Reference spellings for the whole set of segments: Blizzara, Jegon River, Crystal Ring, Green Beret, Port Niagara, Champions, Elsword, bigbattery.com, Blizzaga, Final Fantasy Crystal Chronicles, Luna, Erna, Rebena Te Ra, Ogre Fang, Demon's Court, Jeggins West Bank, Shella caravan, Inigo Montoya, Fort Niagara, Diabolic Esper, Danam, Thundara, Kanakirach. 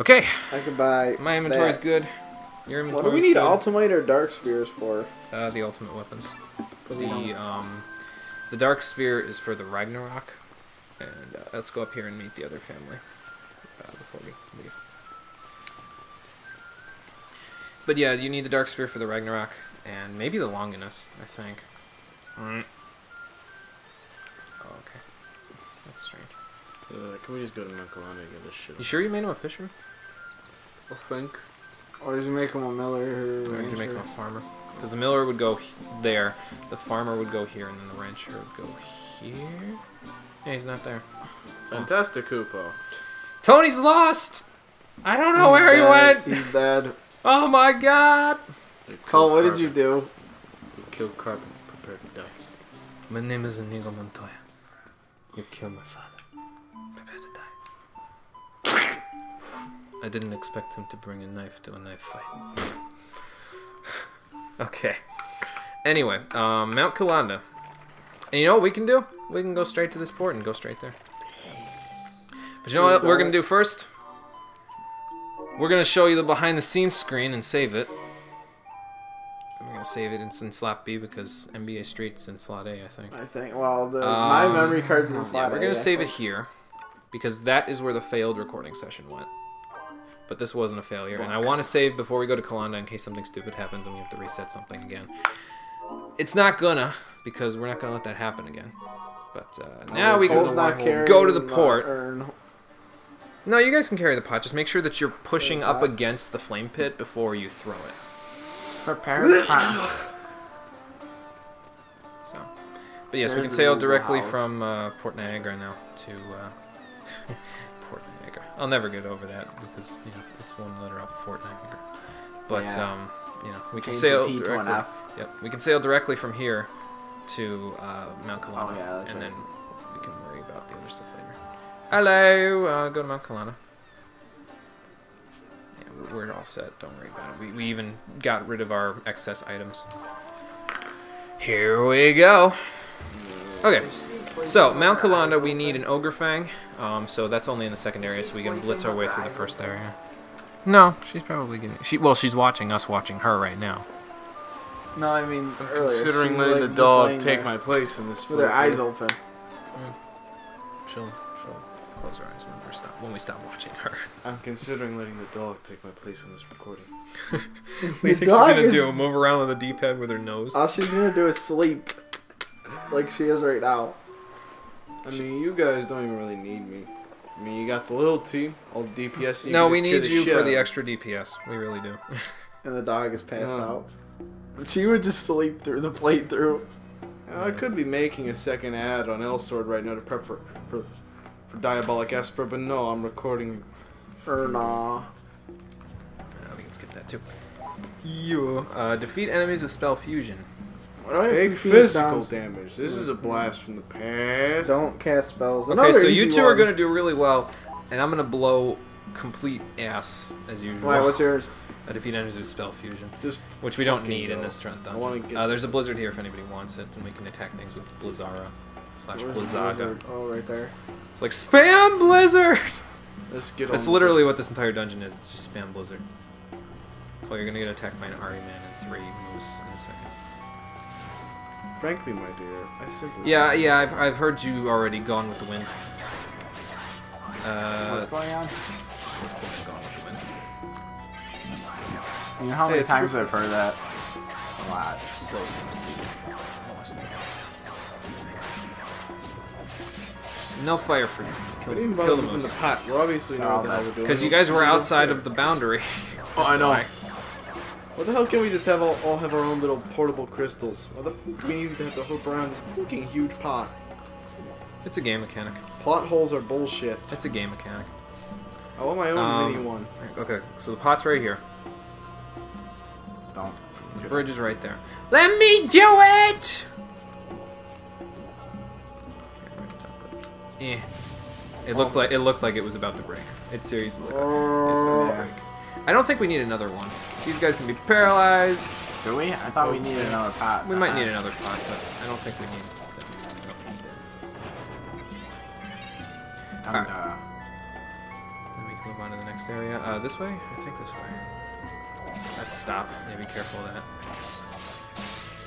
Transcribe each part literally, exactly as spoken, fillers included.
Okay. I can buy. My inventory's that. good. Your inventory's good. What do we need good. ultimate or dark spheres for? Uh, the ultimate weapons. The um, the dark sphere is for the Ragnarok. And uh, let's go up here and meet the other family uh, before we leave. But yeah, you need the dark sphere for the Ragnarok, and maybe the Longinus, I think. Mm. Oh, okay. That's strange. Uh, can we just go to Mount Kilanda and get this shit? You sure you made him a fisherman? I think. Or did you make him a miller? Or, or did you make him a farmer? Because the miller would go there, the farmer would go here, and then the rancher would go here. Yeah, he's not there. Fantastic, Hoopo. Tony's lost! I don't know he's where dead. he went! He's dead. Oh my god! Cole, what Carbon. did you do? You killed Carbon. Prepare to die. My name is Inigo Montoya. You killed my father. Prepare to die. I didn't expect him to bring a knife to a knife fight. Okay. Anyway, um, Mount Kilanda. And you know what we can do? We can go straight to this port and go straight there. But you know what we're going to do first? We're going to show you the behind-the-scenes screen and save it. I'm going to save it in, in slot B because N B A Street's in slot A, I think. I think. Well, the, um, my memory card's in slot yeah, A. We're going to save it here because that is where the failed recording session went. But this wasn't a failure, Bonk. and I want to save before we go to Kilanda in case something stupid happens and we have to reset something again. It's not gonna, because we're not gonna let that happen again. But uh, now oh, we can not go to the port. Urn. No, you guys can carry the pot. Just make sure that you're pushing up against the flame pit before you throw it. Prepare the pot. So, but yes, There's we can sail directly wow. from uh, Port Niagara now to uh, Port Niagara. I'll never get over that because you know it's one letter up, Fort Niagara. But yeah. um, you know we can Change sail directly. Yep, we can sail directly from here to uh, Mount Kilanda, oh, yeah, and right. then we can worry about the other stuff later. Hello, uh, go to Mount Kilanda. Yeah, we're all set. Don't worry about it. We we even got rid of our excess items. Here we go. Okay, so Mount Kilanda, we need an Ogre Fang. Um, so that's only in the second area, so we can blitz our way through the first area. No, she's probably getting. She well, she's watching us watching her right now. No, I mean, I'm earlier. Considering letting like the dog take there. my place in this. With their eyes open. Mm. She'll, she'll close her eyes when we stop when we stop watching her. I'm considering letting the dog take my place in this recording. What do you think she's gonna is... do? Move around with a D-pad with her nose? All she's gonna do is sleep, like she is right now. I she... mean, you guys don't even really need me. I mean, you got the little team, all D P S. You no, we need you for out. the extra D P S. We really do. And the dog is passed no. out. She would just sleep through the playthrough. You know, I could be making a second ad on Elsword right now to prep for, for for Diabolic Esper, but no, I'm recording Erna. Uh, we can skip that too. You uh, defeat enemies with spell fusion. Big physical damage. This is a blast from the past. Don't cast spells. Okay, Another so you two one. are gonna do really well, and I'm gonna blow complete ass as usual. Why? What's yours? I defeat enemies with spell fusion, Just which we don't need go. in this trend dungeon. Uh, there's a blizzard here if anybody wants it, and we can attack things with Blizzara slash Blizzaga. Oh, right there. It's like spam blizzard. Let's get. That's on literally what this entire dungeon is. It's just spam blizzard. Well, you're gonna get attacked by an Ari man and three moose in a second. Frankly, my dear, I simply... Yeah, yeah, I've, I've heard you already gone with the wind. Uh, What's going on? What's going on, gone with the wind? You know how many hey, times I've heard that? A lot. Slow seems to be molesting. No fire for you. Kill, we didn't kill the moose. In the pot. We're obviously not what the hell we're doing. Because you guys were outside of the boundary. Oh, I know. Why. What the hell can we just have all, all have our own little portable crystals? What the fuck do we need to have to hook around this fucking huge pot? It's a game mechanic. Plot holes are bullshit. It's a game mechanic. I want my own um, mini one. Okay, so the pot's right here. Don't. The bridge is right there. Let me do it! Eh. It looked like it looked like it was about to break. It seriously looked like it's about to break. I don't think we need another one. These guys can be paralyzed. Do we? I thought oh, we needed another pot. We might uh, need another pot, but I don't think we need it. Alright. Then we Let's move on to the next area. Uh, this way? I think this way. Let's stop. Yeah, be careful of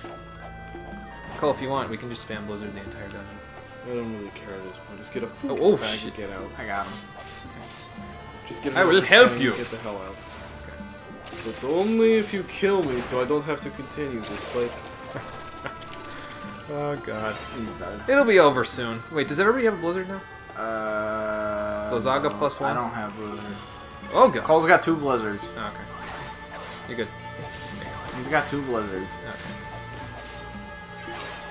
that. Cole, if you want, we can just spam Blizzard the entire dungeon. I don't really care at this point. Just get a fucking oh, oh, bag shit. and get out. I got him. Okay. Just get I will help you! Get the hell out. Okay. But only if you kill me, so I don't have to continue this fight. Oh god. It'll be over soon. Wait, does everybody have a Blizzard now? Uh... Blizzaga no, plus one? I don't have Blizzard. Oh god. Cole's got two Blizzards. Oh, okay. You're good. He's got two Blizzards. Okay.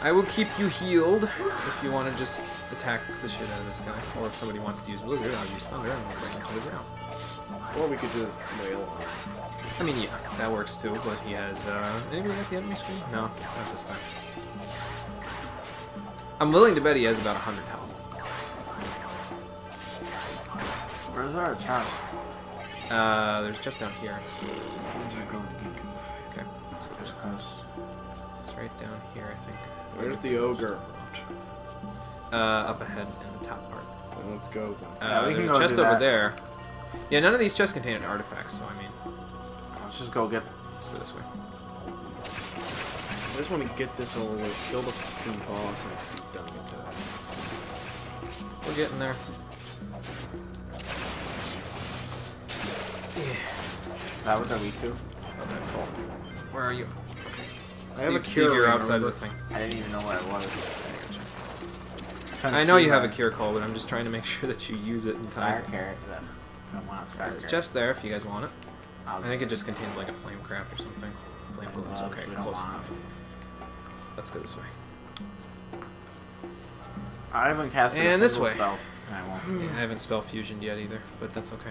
I will keep you healed if you want to just attack the shit out of this guy. Or if somebody wants to use Blizzard, I'll use Thunder and we'll break him to the ground. Or we could do the whale. I mean, yeah, that works too, but he has, uh... anybody got the enemy screen? No, not this time. I'm willing to bet he has about one hundred health. Where's our attack? Uh, there's just down here. Okay, let's go just close. It's right down here, I think. Where's the ogre? Uh, up ahead in the top part. Well, let's go then. Uh, yeah, we there's can go a chest over there. Yeah, none of these chests contain an artifact, so I mean... Let's just go get... Let's go this way. I just want to get this over with, kill the fucking boss, and keep done with that. We're getting there. Yeah. That was that weak too. Okay, cool. Where are you? Okay. Steve, I have a cure. Steve, you're outside the thing. I didn't even know what it was. I, I know you have a cure, Cole, but I'm just trying to make sure that you use it in time. Star carrot, then. I don't want a star carrot. It's just there if you guys want it. I'll I think it just contains like a flame craft or something. Flame gloves. Okay, close enough. Let's go this way. I haven't cast and this way. Spell. And I won't. Yeah, I haven't spell fusioned yet either, but that's okay.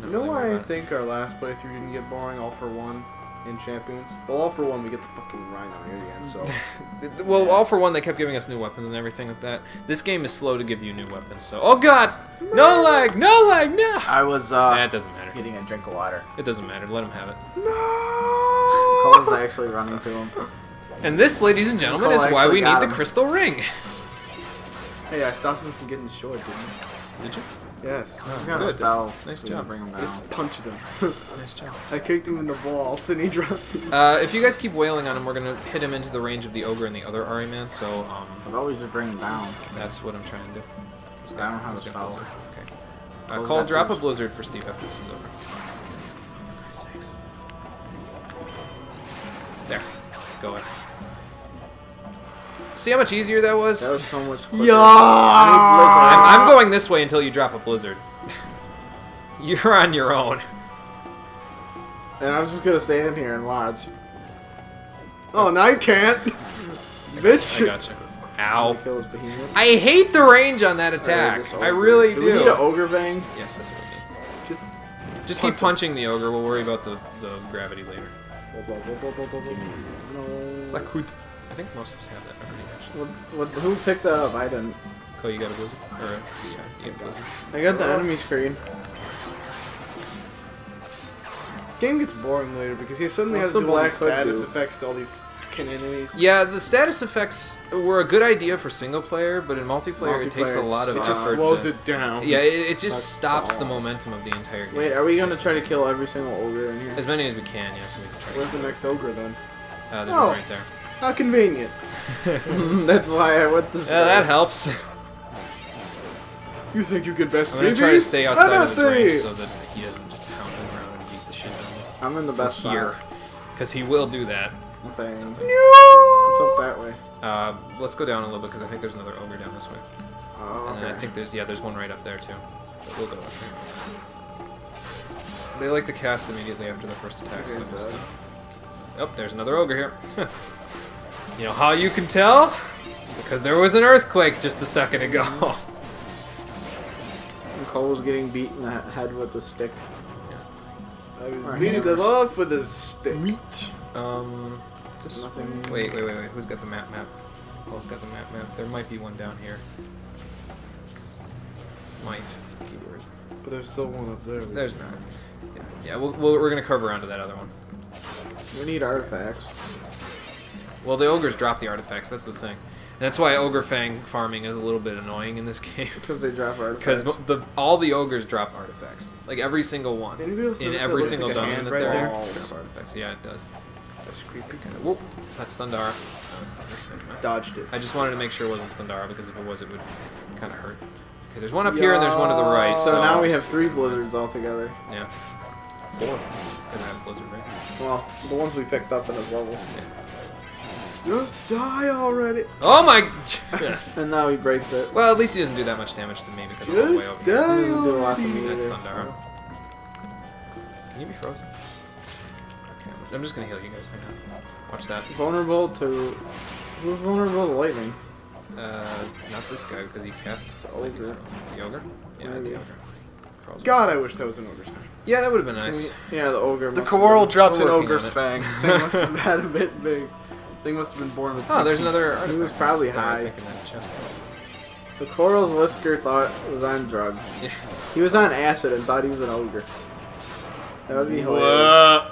You know really why I think our last playthrough didn't get boring? All for one in Champions. Well, all for one, we get the fucking rhino near the end. So, well, all for one, they kept giving us new weapons and everything like that. This game is slow to give you new weapons. So, oh god, no lag, no lag, no. I was. Uh, nah, it doesn't matter. Getting a drink of water. It doesn't matter. Let him have it. No. Cole's actually running to him. And this, ladies and gentlemen, Cole is why we need him. the crystal ring. Hey, I stopped him from getting short, didn't I? Did you? Yes. Oh, got good. Spell, nice so job. Bring him down. Just punched him. Nice job. I kicked him in the balls and he dropped him. Uh, if you guys keep wailing on him, we're going to hit him into the range of the ogre and the other Ari man, so... Um, I've always just bring him down. That's what I'm trying to do. Just I don't have a spell. Blizzard. Okay. Uh, Cole, drop a blizzard for Steve after this is over. For God's sakes. There. Go ahead. See how much easier that was? That was so much quicker. Yeah! I'm, I'm going this way until you drop a blizzard. You're on your own. And I'm just gonna stand here and watch. Oh, now you can't! Bitch! I gotcha. Ow. I hate the range on that attack. I really do. Do we need an ogre bang? Yes, that's what we need. Just, just keep punching it. the ogre. We'll worry about the, the gravity later. No. I think most of us have that already, actually. What, what, who picked that up? I didn't. Cole, you got a blizzard? Or a, yeah, you got a blizzard. I got the enemy screen. This game gets boring later because he suddenly What's has to do all the status do? effects to all the fucking enemies. Yeah, the status effects were a good idea for single player, but in multiplayer, multiplayer it takes a lot of effort. It just slows to, it down. Yeah, it, it just That's stops awful. the momentum of the entire game. Wait, are we going to try to kill every single ogre in here? As many as we can, yeah, so we can try Where's to Where's the next ogre, then? Uh, there's oh. one right there. How convenient. That's why I went this yeah, way. Yeah, that helps. You think you could best I'm gonna baby? try to stay outside I'm of his range so that he doesn't just pound it around and beat the shit out of me. I'm in the best here. Because he will do that. Nothing. Nothing. Let's hope that way. Uh, let's go down a little bit because I think there's another ogre down this way. Oh, okay. And then I think there's, yeah, there's one right up there too. But we'll go up here. They like to cast immediately after the first attack, so just... Uh, oh, there's another ogre here. You know how you can tell? Because there was an earthquake just a second ago. And Cole was getting beat in the head with a stick. Yeah. I was beating them off with a stick. Meat. Um, just Nothing. Wait, wait, wait, wait. Who's got the map map? Cole's got the map map. There might be one down here. Might is the keyword. But there's still one up there. There's not. Yeah, yeah we'll, we'll, we're going to curve around to that other one. We need Sorry. artifacts. Well, the ogres drop the artifacts, that's the thing. And that's why Ogre Fang farming is a little bit annoying in this game. Because they drop artifacts. Because the, all the ogres drop artifacts. Like every single one. In every single dungeon that they're there. Drop artifacts. Yeah, it does. That's creepy. Kind of. Whoop. That's Thundara. No, it's Thundara. Dodged it. I just wanted to make sure it wasn't Thundara, because if it was, it would kind of hurt. Okay, there's one up Yo. here and there's one to the right. So, so now we have three blizzards all together. Yeah. Four. Because I have blizzard, right? Well, the ones we picked up in this level. Yeah. Just die already! Oh my! Yeah. And now he breaks it. Well, at least he doesn't do that much damage to me because I'm way over here. Die he doesn't do a lot to me. That's Thundara. Can you be frozen? Okay, I'm just gonna heal you guys. Hang on. Watch that. Vulnerable to. Who's vulnerable to lightning? Uh, not this guy because he casts lightning spells. The ogre? Yeah, Maybe. the ogre. Crawls God, I wish that was an ogre's fang. Yeah, that would have been nice. We, yeah, the ogre. The coral drops an ogre's fang. They must have had a bit big. Thing must have been born with. Oh, there's another. He was probably high. The coral's whisker thought was on drugs. Yeah. He was on acid and thought he was an ogre. That would be hilarious.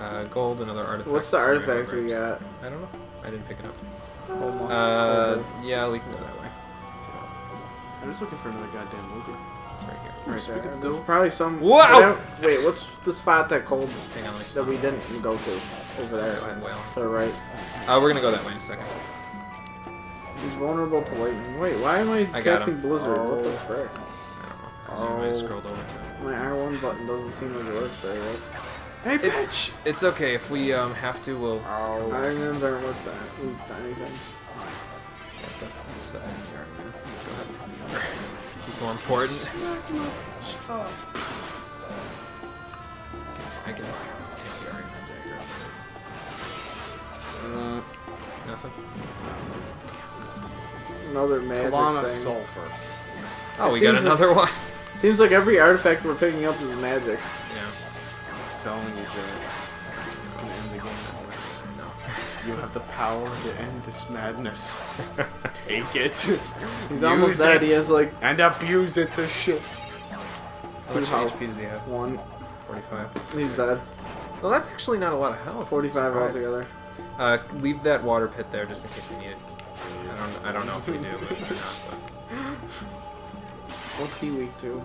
uh, gold, another artifact. What's the artifact we got? I don't know. I didn't pick it up. Almost uh, yeah, we can go that way. I'm just looking for another goddamn ogre. It's right here. Right there. There. There's probably some. Whoa! Wait, what's the spot that cold Hang on, that we didn't go to? Over there, to the right. Uh, we're gonna go that way in a second. He's vulnerable to lightning. Wait, why am I, I casting Blizzard? Oh. What the frick? I don't know. Because oh. I scrolled over to it. My R one button doesn't seem like it works very well. Hey, it's, bitch! It's okay. If we um, have to, we'll... Oh. Irons aren't worth that. Ooh, anything. I stuff on this side. Go ahead. He's more important. I can... Uh, nothing. Nothing. Another magic Kalana thing. Sulfur. Oh, it we got another like, one. Seems like every artifact we're picking up is magic. Yeah. It's telling you, Jared. You can end the game already. No. You have the power to end this madness. Take it. He's Use almost dead. He has like. And abuse it to shit. How much H P does he have? One. forty-five. He's dead. Well, that's actually not a lot of health. forty-five altogether. Uh, leave that water pit there just in case we need it. I don't, I don't know if we do, but not, but... What's he weak to?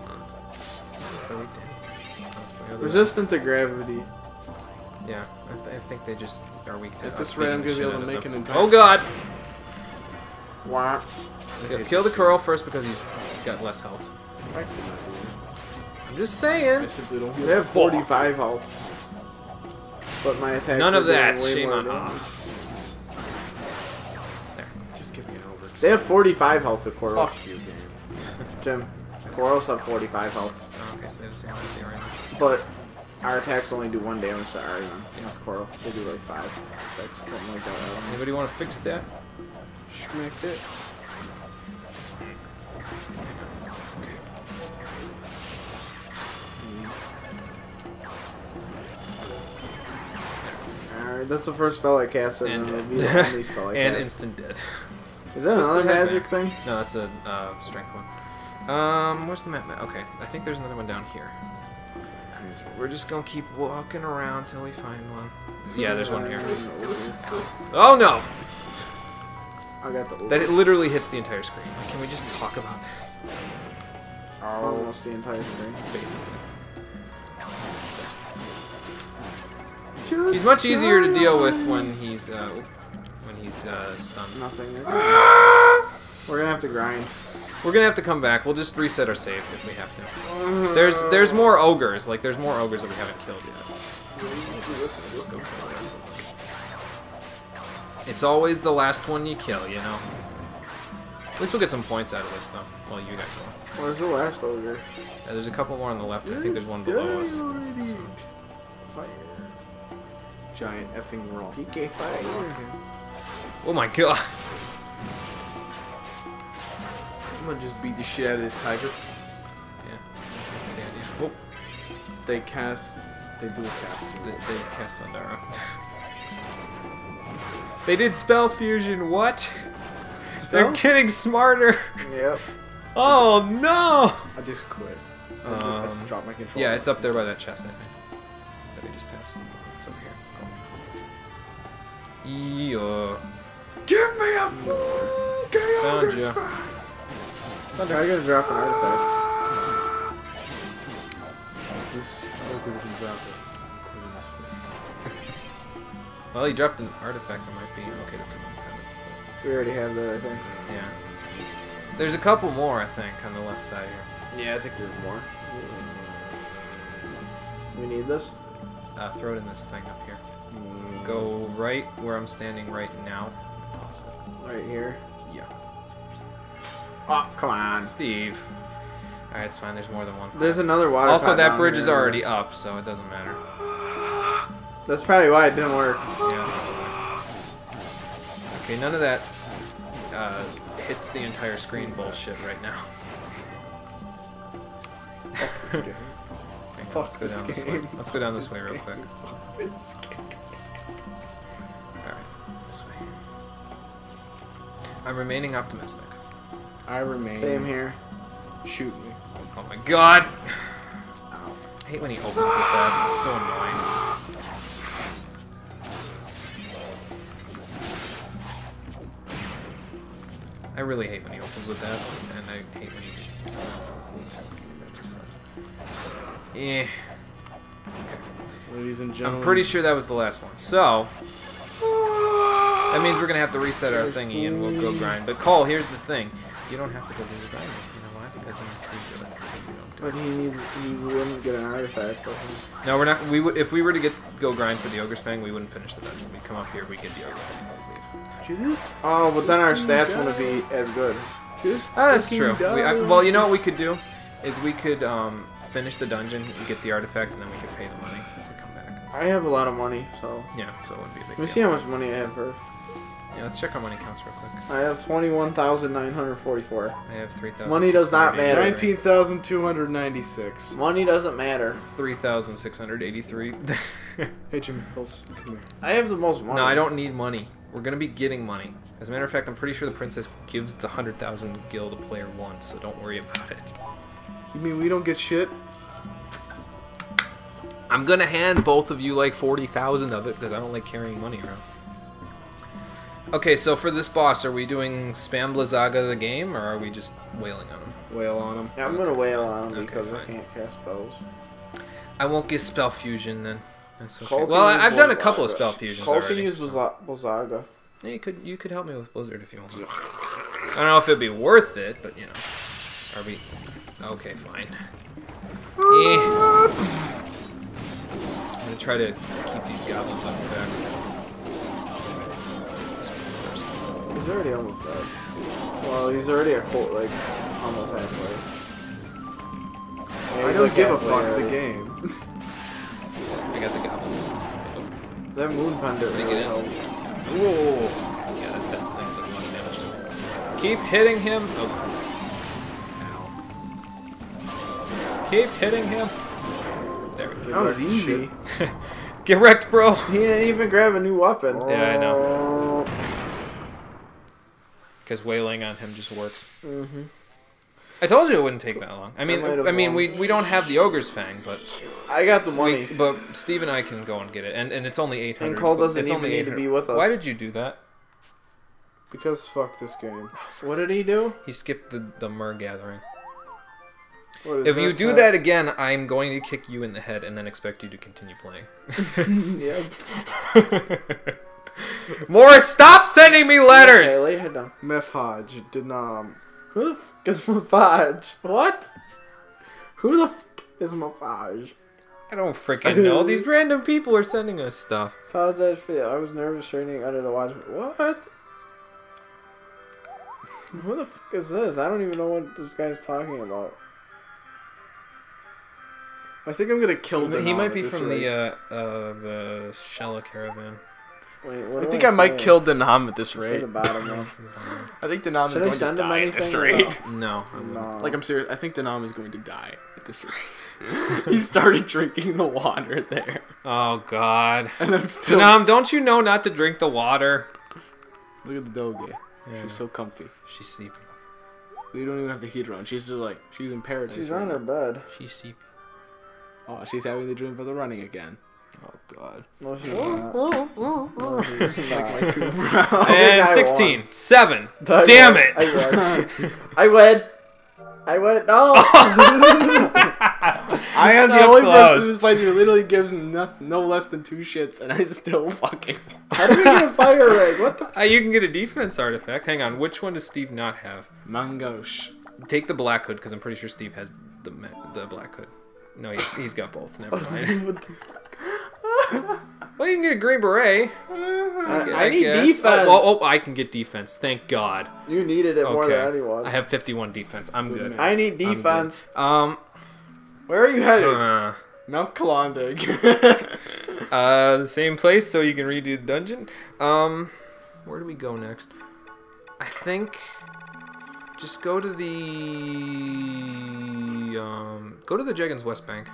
They're weak to anything. Resistant to gravity. Yeah, I, th I think they just are weak to. At this rate, I'm gonna be able to make them. an entire. Oh God! Wah! Yeah, kill the Curl first because he's got less health. I I'm just saying. I don't they have forty-five health. But my attack None of that. Shame on There. Just give me an over. They have forty-five health, the Coral. Fuck you, game. Jim, Corals have forty-five health. Okay, so they have the same as right now. But our attacks only do one damage to our even. Yeah, the Coral. They do like five. Like, something like that. Anybody want to fix that? Schmack it. That's the first spell I cast, and, and it'll be the only spell I and cast. And instant dead. Is that another magic thing? No, that's a uh, strength one. Um, where's the map? Okay, I think there's another one down here. We're just gonna keep walking around till we find one. Yeah, there's one here. Oh no! I got the. That it literally hits the entire screen. Can we just talk about this? Almost the entire screen, basically. Just he's much easier to deal with when he's uh, when he's uh, stunned. Nothing. We're gonna have to grind. We're gonna have to come back. We'll just reset our save if we have to. There's there's more ogres. Like there's more ogres that we haven't killed yet. So we'll just, we'll just go kill the rest of them. It's always the last one you kill, you know. At least we'll get some points out of this, though. Well, you guys will. Where's the last ogre? Yeah, there's a couple more on the left. I think there's one below us. So. Giant effing roll. P K fire. Oh my god. I'm gonna just beat the shit out of this tiger. Yeah. I can stand you. Oh. They cast. They do a cast. They, they cast Thundara. They did spell fusion. What? Spell? They're getting smarter. Yep. Oh no! I just quit. Um, I just dropped my control. Yeah, it's up there by that chest, I think. That we just passed. It's over here. Yeah. Give me a fucking Ogre's Fang! Thunder, I gotta drop an artifact. This Ogre doesn't drop it. Well, he dropped an artifact that might be. Okay, that's a good one. We already have that, I think. Yeah. There's a couple more, I think, on the left side here. Yeah, I think there's more. We need this? Uh, throw it in this thing up here. Mm. Go right where I'm standing right now. Awesome. Right here? Yeah. Oh, come on. Steve. Alright, it's fine. There's more than one. There's another water. Also, that bridge is already up, so it doesn't matter. That's probably why it didn't work. Yeah. Okay, none of that uh, hits the entire screen bullshit right now. That's scary. Let's go, down this way. Let's go down this way real quick. Alright, this way. I'm remaining optimistic. I remain. Same here. Shoot me. Oh my god! Ow. I hate when he opens with that. It's so annoying. I really hate when he opens with that, and I hate when he just uses it. That just sucks. Eh. Okay. Ladies and gentlemen. I'm pretty sure that was the last one. So that means we're gonna have to reset our thingy and we'll go grind. But Cole, here's the thing: you don't have to go do the grind. You know why? Because when Steve did it, you don't do it. But he needs. He wouldn't get an artifact. No, we're not. We would. If we were to get go grind for the Ogre's Fang, we wouldn't finish the dungeon. We come up here, we get the Ogre's Fang, and we leave. Jesus. Oh, but then our stats wouldn't be as good. Just ah, that's true. We, I, well, you know what we could do is we could um, finish the dungeon and get the artifact, and then we could pay the money to come back. I have a lot of money, so yeah, so it would be a big deal. Let me see how much money I have first. Yeah, let's check our money counts real quick. I have twenty-one thousand nine hundred forty-four. I have three thousand. Money does not matter. Nineteen thousand two hundred ninety-six. Money doesn't matter. Three thousand six hundred eighty-three. Hey Jimmy, Hills, come here. I have the most money. No, I don't need money. We're gonna be getting money. As a matter of fact, I'm pretty sure the princess gives the hundred thousand gil to player one, so don't worry about it. You mean we don't get shit? I'm gonna hand both of you like forty thousand of it because I don't like carrying money around. Okay, so for this boss, are we doing spam Blizzaga the game, or are we just wailing on him? Wail on him. Yeah, I'm okay. Gonna wail on him because okay, I can't cast spells. I won't get spell fusion then. That's okay. Well, I've done a couple of spell fusions Cole already. Can use Blizzaga. Yeah, you could you could help me with Blizzard if you want. I don't know if it'd be worth it, but you know, are we? Okay, fine. eh. I'm gonna try to keep these goblins off the back. He's already almost dead. Well, he's already a cult, like, almost halfway. I don't give a fuck of the game. I got the goblins. That moonpender really helped. Whoa! Yeah, that this thing does a lot of damage to me. Keep hitting him! Oh. Ow. Keep hitting him! There we go. That was easy. Get wrecked, bro! He didn't even grab a new weapon. Oh. Yeah, I know. Because wailing on him just works. Mm-hmm. I told you it wouldn't take that long. I mean, I, I mean, we we don't have the Ogre's Fang, but I got the money. We, but Steve and I can go and get it, and and it's only eight hundred. And Cole doesn't even need to be with us. Why did you do that? Because fuck this game. What did he do? He skipped the the Myrrh Gathering. What is if you do type? that again, I'm going to kick you in the head and then expect you to continue playing. Yep. More, stop sending me letters! Okay, lay your head down. Mephaj, Danam. Who the f is Mephaj? What? Who the f is Mephaj? I don't freaking know. These random people are sending us stuff. Apologize for that. I was nervous training under the watch. What? Who the f is this? I don't even know what this guy's talking about. I think I'm gonna kill him. He might be from the, uh, uh, the Shella caravan. Wait, what I think I, I might kill Danam at this rate. The bottom, I think Danam is going to die at this rate. No. no. Like, I'm serious. I think Danam is going to die at this rate. He started drinking the water there. Oh, God. And I'm still... Danam, don't you know not to drink the water? Look at the doggy. Yeah. She's so comfy. She's sleeping. We don't even have the heater on. She's just like, she's in paradise. She's right on now. her bed. She's sleeping. Oh, she's having the dream of the running again. Oh god. No, she's not. Oh, oh, oh. No, she's not. Like my and sixteen. Won. Seven. I Damn won. it. I win. I win. I win. No. I am the only person in this fight who literally gives no, no less than two shits, and I still fucking. How do we get a fire ring? What the? F uh, you can get a defense artifact. Hang on. Which one does Steve not have? Mangosh. Take the black hood because I'm pretty sure Steve has the the black hood. No, he, he's got both. Never mind. What the fuck? Well, you can get a green beret. Uh, I, I need guess. defense. Oh, oh, oh, I can get defense. Thank God. You needed it okay. more than anyone. I have fifty-one defense. I'm good. I need defense. Um, where are you headed? Uh, Mount Kilanda. uh, the same place, so you can redo the dungeon. Um, where do we go next? I think. Just go to the um, go to the Jeggins West Bank.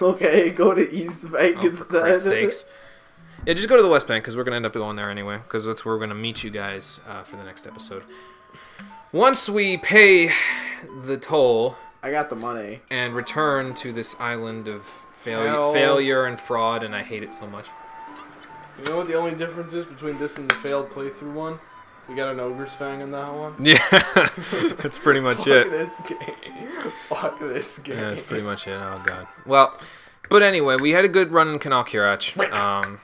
Okay, go to East Bank oh, instead. For Christ's sakes. Yeah, just go to the West Bank because we're gonna end up going there anyway. Because that's where we're gonna meet you guys uh, for the next episode. Once we pay the toll, I got the money and return to this island of failure, failure and fraud, and I hate it so much. You know what the only difference is between this and the failed playthrough one? We got an ogre's fang in that one. Yeah, that's pretty much Fuck it. Fuck this game. Fuck this game. Yeah, that's pretty much it. Oh god. Well, but anyway, we had a good run in Kanakirach. Um,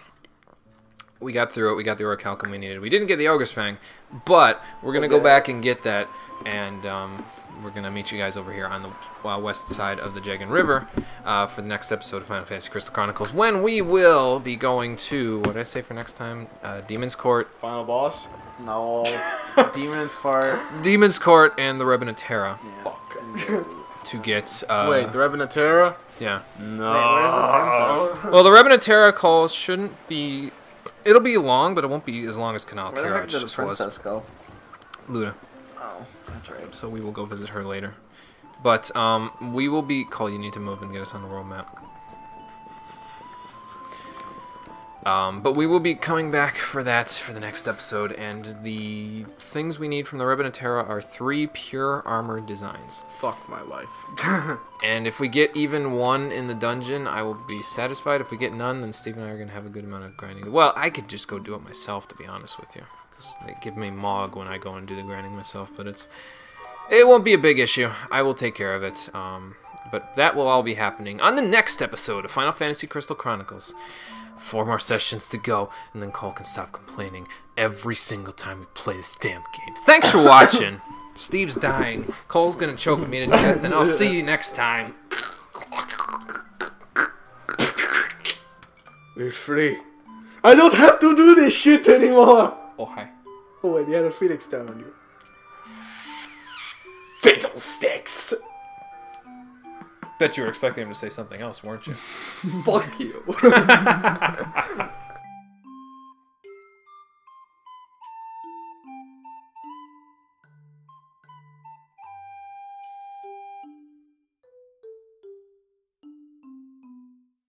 we got through it. We got the orichalcum we needed. We didn't get the ogre's fang, but we're gonna okay. go back and get that, and um, we're gonna meet you guys over here on the uh, west side of the Jegon River uh, for the next episode of Final Fantasy Crystal Chronicles, when we will be going to what did I say for next time? Uh, Demon's Court. Final boss. No, Demon's Court. Demon's Court and the Rebena Te Ra. Yeah. Fuck. To get. Uh, Wait, the Rebena Te Ra? Yeah. No. Wait, where's the well, the Rebena Te Ra call shouldn't be. It'll be long, but it won't be as long as Kanal Kirach. Where the heck did the princess go? Luna. Oh, that's right. So we will go visit her later. But um, we will be. Call, you need to move and get us on the world map. Um, but we will be coming back for that for the next episode, and the things we need from the Rebena Te Ra are three pure armor designs. Fuck my life. And if we get even one in the dungeon, I will be satisfied. If we get none, then Steve and I are going to have a good amount of grinding. Well, I could just go do it myself, to be honest with you, because they give me M O G when I go and do the grinding myself, but it's it won't be a big issue. I will take care of it. Um, but that will all be happening on the next episode of Final Fantasy Crystal Chronicles. Four more sessions to go, and then Cole can stop complaining every single time we play this damn game. Thanks for watching. Steve's dying. Cole's gonna choke me to death, and I'll see you next time. We're free. I don't have to do this shit anymore. Oh, hi. Oh, wait, you had a phoenix down on you. Fiddlesticks. Bet you were expecting him to say something else, weren't you? Fuck you.